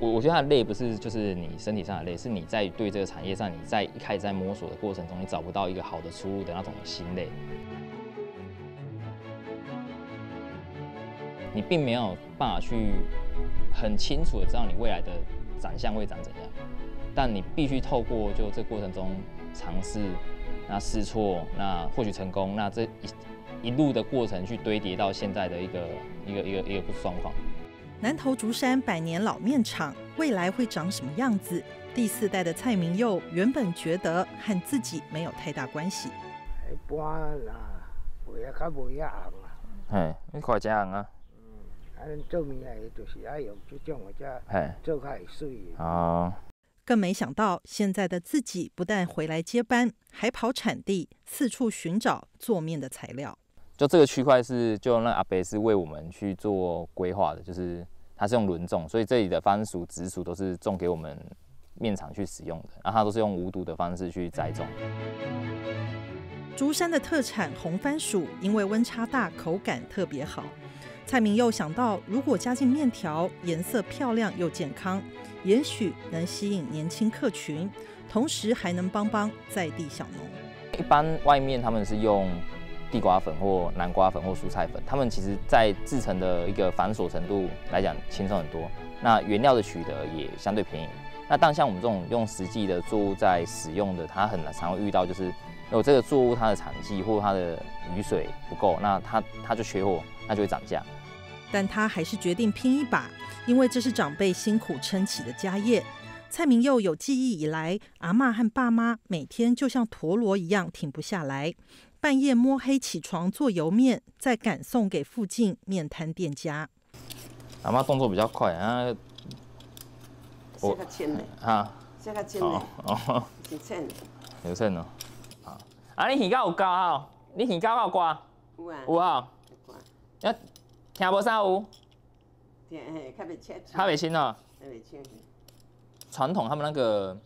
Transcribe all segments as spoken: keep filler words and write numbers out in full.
我我觉得它的累不是就是你身体上的累，是你在对这个产业上，你在一开始在摸索的过程中，你找不到一个好的出路的那种心累。你并没有办法去很清楚的知道你未来的长相会长怎样，但你必须透过就这过程中尝试，那试错，那或许成功，那这一一路的过程去堆叠到现在的一个一个一个一个状况。 南投竹山百年老面厂未来会长什么样子？第四代的蔡明佑原本觉得和自己没有太大关系。一般啦，袂啊，较袂啊行啦。嘿，你看真行啊。嗯，啊，咱做面的就是爱用这种或者做较会水。哦。更没想到，现在的自己不但回来接班，还跑产地四处寻找做面的材料。 就这个区块是，就那阿伯是为我们去做规划的，就是他是用轮种，所以这里的番薯、紫薯都是种给我们面厂去使用的，然后他都是用无毒的方式去栽种。竹山的特产红番薯，因为温差大，口感特别好。蔡明佑想到，如果加进面条，颜色漂亮又健康，也许能吸引年轻客群，同时还能帮帮在地小农。一般外面他们是用 地瓜粉或南瓜粉或蔬菜粉，他们其实在制成的一个繁琐程度来讲轻松很多。那原料的取得也相对便宜。那但像我们这种用实际的作物在使用的，它很常会遇到，就是如果这个作物它的产季或它的雨水不够，那它它就缺货，那就会涨价。但他还是决定拼一把，因为这是长辈辛苦撑起的家业。蔡明佑有记忆以来，阿嬷和爸妈每天就像陀螺一样停不下来。 半夜摸黑起床做油面，再赶送给附近面摊店家。阿妈动作比较快啊，我啊，这个轻嘞，哦，是轻嘞，有轻哦。啊，啊你耳角有胶啊？你耳角有刮？有啊，有啊。啊，听无啥有？听嘿，较袂清。较袂清哦。较袂清。传统他们那个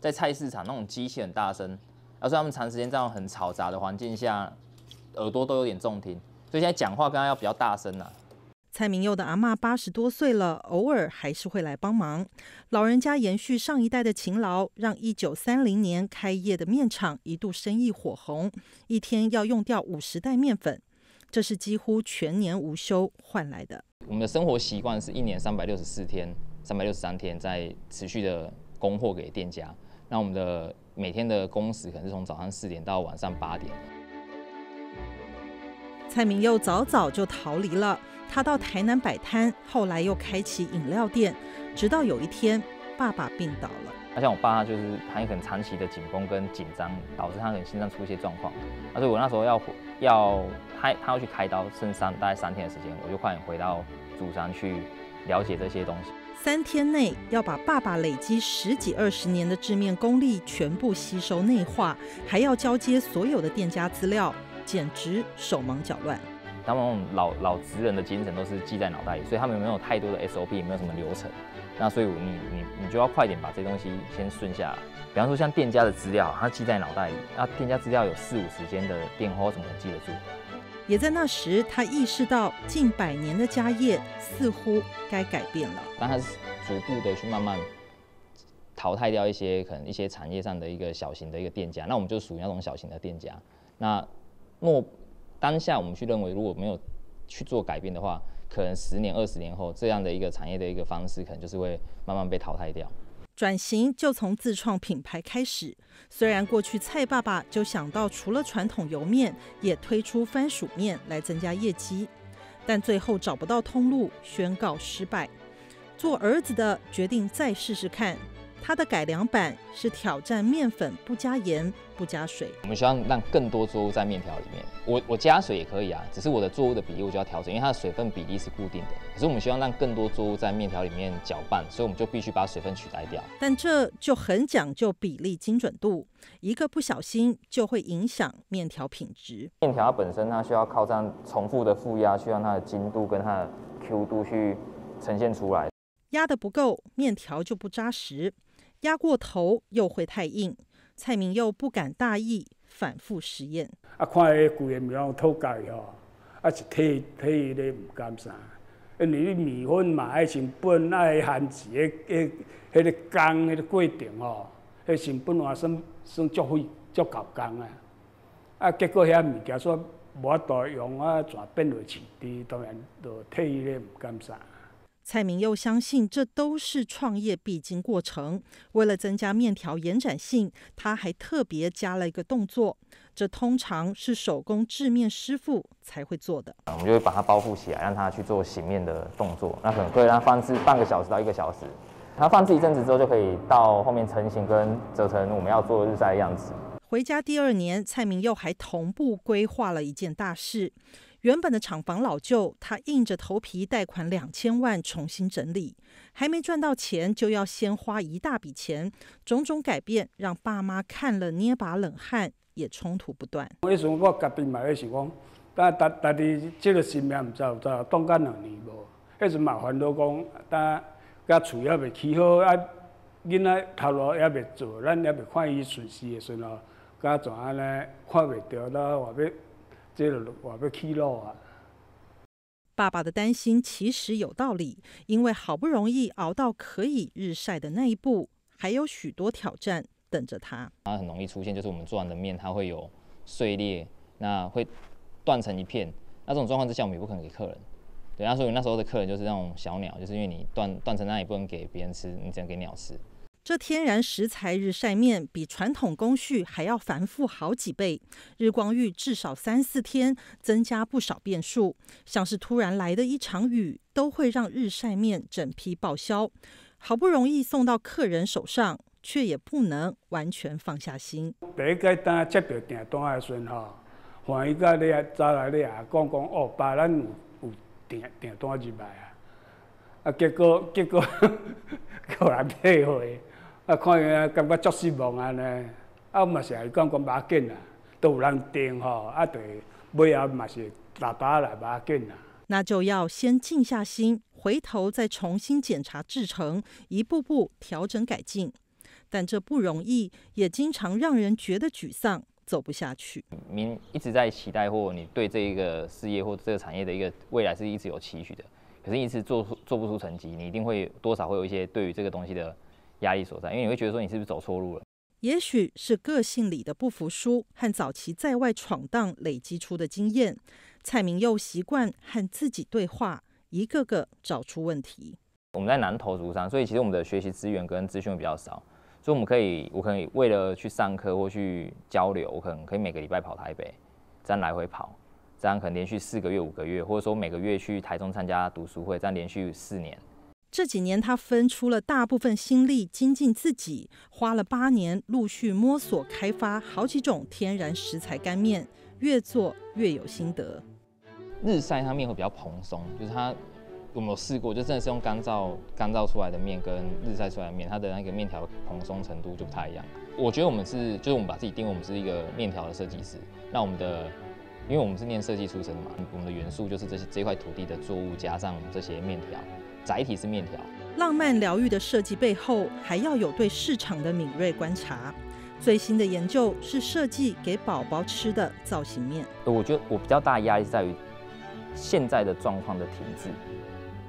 在菜市场那种机器很大声。 而且他们长时间这样很嘈杂的环境下，耳朵都有点重听，所以现在讲话刚刚要比较大声啦、啊。蔡明佑的阿嬷八十多岁了，偶尔还是会来帮忙。老人家延续上一代的勤劳，让一九三零年开业的面厂一度生意火红，一天要用掉五十袋面粉，这是几乎全年无休换来的。我们的生活习惯是一年三百六十四天、三百六十三天在持续的供货给店家，那我们的 每天的工时可能是从早上四点到晚上八点。蔡明佑早早就逃离了，他到台南摆摊，后来又开启饮料店，直到有一天爸爸病倒了。那像我爸他就是他有很长期的紧绷跟紧张，导致他可能心脏出一些状况。而且我那时候要要他他要去开刀，剩三大概三天的时间，我就快点回到竹山去了解这些东西。 三天内要把爸爸累积十几二十年的制面功力全部吸收内化，还要交接所有的店家资料，简直手忙脚乱。他们老老职人的精神都是记在脑袋里，所以他们没有太多的 S O P， 没有什么流程。那所以你你你就要快点把这东西先顺下来。比方说像店家的资料，他记在脑袋里，那店家资料有四五十间的店后怎么记得住？也在那时，他意识到近百年的家业似乎该改变了。但他是逐步的去慢慢淘汰掉一些可能一些产业上的一个小型的一个店家，那我们就属于那种小型的店家。那若当下我们去认为，如果没有去做改变的话，可能十年、二十年后，这样的一个产业的一个方式，可能就是会慢慢被淘汰掉。 转型就从自创品牌开始。虽然过去蔡爸爸就想到，除了传统油面，也推出番薯面来增加业绩，但最后找不到通路，宣告失败。做儿子的决定再试试看。他的改良版是挑战面粉不加盐、不加水。我们希望让更多作物在面条里面。我我加水也可以啊，只是我的作物的比例我就要调整，因为它的水分比例是固定的。可是我们希望让更多作物在面条里面搅拌，所以我们就必须把水分取代掉。但这就很讲究比例精准度，一个不小心就会影响面条品质。面条它本身它需要靠这样重复的负压，去让它的筋度跟它的 Q 度去呈现出来。压得不够，面条就不扎实。 压过头又会太硬，蔡明佑不敢大意，反复实验。啊，看迄旧个面，偷改吼，啊是体体迄个唔甘啥，因为你米粉嘛爱成本爱番薯迄迄迄个工迄个过程吼，迄成本话算算足费足够工啊！啊，结果遐物件煞无法度用啊，全变落市地，当然就退伊咧，唔甘啥。 蔡明佑相信，这都是创业必经过程。为了增加面条延展性，他还特别加了一个动作，这通常是手工制面师傅才会做的。我们就会把它包覆起来，让它去做洗面的动作。那可能可以让它放置半个小时到一个小时。它放置一阵子之后，就可以到后面成型跟折成我们要做日晒的样子。回家第二年，蔡明佑还同步规划了一件大事。 原本的厂房老旧，他硬着头皮贷款两千万重新整理，还没赚到钱就要先花一大笔钱，种种改变让爸妈看了捏把冷汗，也冲突不断。我迄时我家己嘛咧想讲，但但但是这个生命唔知有在冻干两年无，迄时嘛烦恼讲，但甲厝也未起好，啊囡仔头路也未做，咱也未看伊顺势的时候，甲怎安尼看袂到啦，话要。 这个我要起路啊！爸爸的担心其实有道理，因为好不容易熬到可以日晒的那一步，还有许多挑战等着他。它很容易出现，就是我们做完的面，它会有碎裂，那会断成一片。那这种状况之下，我们也不可能给客人。对，那所以那时候的客人就是那种小鸟，就是因为你断断成那也不能给别人吃，你只能给鸟吃。 这天然食材日晒面比传统工序还要繁复好几倍，日光浴至少三四天，增加不少变数。像是突然来的一场雨，都会让日晒面整批报销。好不容易送到客人手上，却也不能完全放下心。第一个单接到订单的时候，欢喜到你啊，走来你啊，讲讲哦，爸，咱有有订订单入来啊，啊，结果结果后来退回。 啊，看伊啊，感觉足失望安尼，啊嘛是爱讲讲马紧啊，都有人订吼，啊对，尾后嘛是大把来马紧啊。那就要先静下心，回头再重新检查制程，一步步调整改进。但这不容易，也经常让人觉得沮丧，走不下去。您一直在期待，或你对这一个事业或这个产业的一个未来是一直有期许的，可是一直做做不出成绩，你一定会多少会有一些对于这个东西的。 压力所在，因为你会觉得说你是不是走错路了？也许是个性里的不服输和早期在外闯荡累积出的经验，蔡明佑习惯和自己对话，一个个找出问题。我们在南投竹山，所以其实我们的学习资源跟资讯比较少，所以我们可以，我可以为了去上课或去交流，我可能可以每个礼拜跑台北，这样来回跑，这样可能连续四个月、五个月，或者说每个月去台中参加读书会，这样连续四年。 这几年，他分出了大部分心力精进自己，花了八年，陆续摸索开发好几种天然食材干面，越做越有心得。日晒它面会比较蓬松，就是它我们有试过，就真的是用干燥干燥出来的面跟日晒出来的面，它的那个面条蓬松程度就不太一样。我觉得我们是，就是我们把自己定位我们是一个面条的设计师，那我们的。 因为我们是念设计出身的嘛，我们的元素就是这些这块土地的作物，加上这些面条，载体是面条。浪漫疗愈的设计背后，还要有对市场的敏锐观察。最新的研究是设计给宝宝吃的造型面。我觉得我比较大的压力是在于现在的状况的停滞，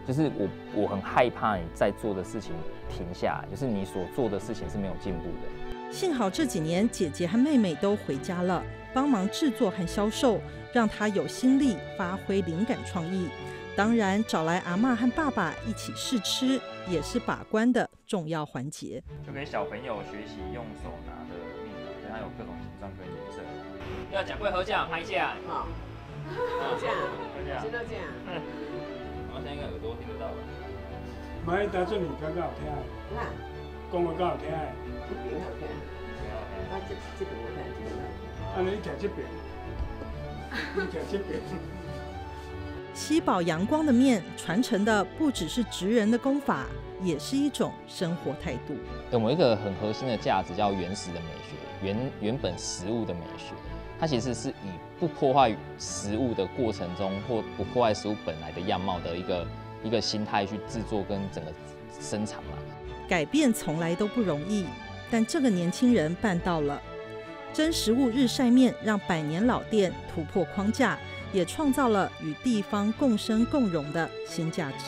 就是我我很害怕你在做的事情停下来，就是你所做的事情是没有进步的。幸好这几年姐姐和妹妹都回家了。 帮忙制作和销售，让他有心力发挥灵感创意。当然，找来阿嬷和爸爸一起试吃，也是把关的重要环节。就给小朋友学习用手拿的面条，因为它有各种形状跟颜色。要讲会合掌，拍一下。好，合掌，合掌，知道这样。好像应该耳朵听得到吧？妈，你打这面条够好听。啊？讲话够好听。这边好听。我这这边我听听得到。 吸饱阳光的面，传承的不只是职人的功法，也是一种生活态度。我们一个很核心的价值叫原始的美学，原原本食物的美学，它其实是以不破坏食物的过程中，或不破坏食物本来的样貌的一个一个心态去制作跟整个生产嘛。改变从来都不容易，但这个年轻人办到了。 真食物日晒面让百年老店突破框架，也创造了与地方共生共荣的新价值。